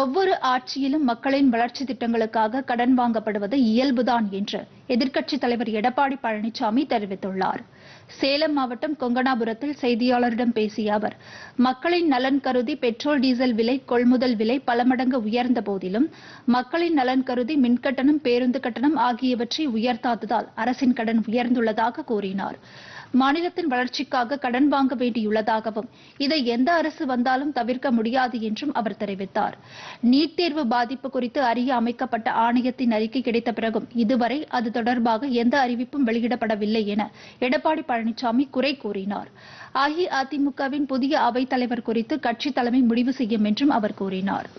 ஒவ்வொரு ஆட்சியிலும் மக்களின் வளர்ச்சி திட்டங்களுக்காக கடன் வாங்கப்படுவது இயல்புதான் என்று எதிர்க்கட்சித் தலைவர் எடப்பாடி பழனிசாமி தெரிவித்துள்ளார். சேலம் மாவட்டம் கொங்கணாபுரத்தில் செய்தியாளரிடம் பேசிய அவர், மக்களின் நலன் கருதி பெட்ரோல் டீசல் விலை, கொள்முதல் விலை பல மடங்கு உயர்ந்த போதிலும் மக்களின் நலன் கருதி மின்கட்டணம், பேருந்து கட்டணம் ஆகியவற்றை உயர்த்தாததால் அரசின் கடன் உயர்ந்துள்ளதாக கூறினார். மாநிலத்தின் வளர்ச்சிக்காக கடன் வாங்க வேண்டியுள்ளதாகவும் இதை எந்த அரசு வந்தாலும் தவிர்க்க முடியாது என்றும் அவர் தெரிவித்தார். நீட் தேர்வு பாதிப்பு குறித்து அறிய அமைக்கப்பட்ட ஆணையத்தின் அறிக்கை கிடைத்த பிறகும் இதுவரை அது தொடர்பாக எந்த அறிவிப்பும் வெளியிடப்படவில்லை என எடப்பாடி பழனிசாமி குறை கூறினார். அஇஅதிமுகவின் புதிய அவைத் தலைவர் குறித்து கட்சித் தலைமை முடிவு செய்யும் என்றும் அவர் கூறினார்.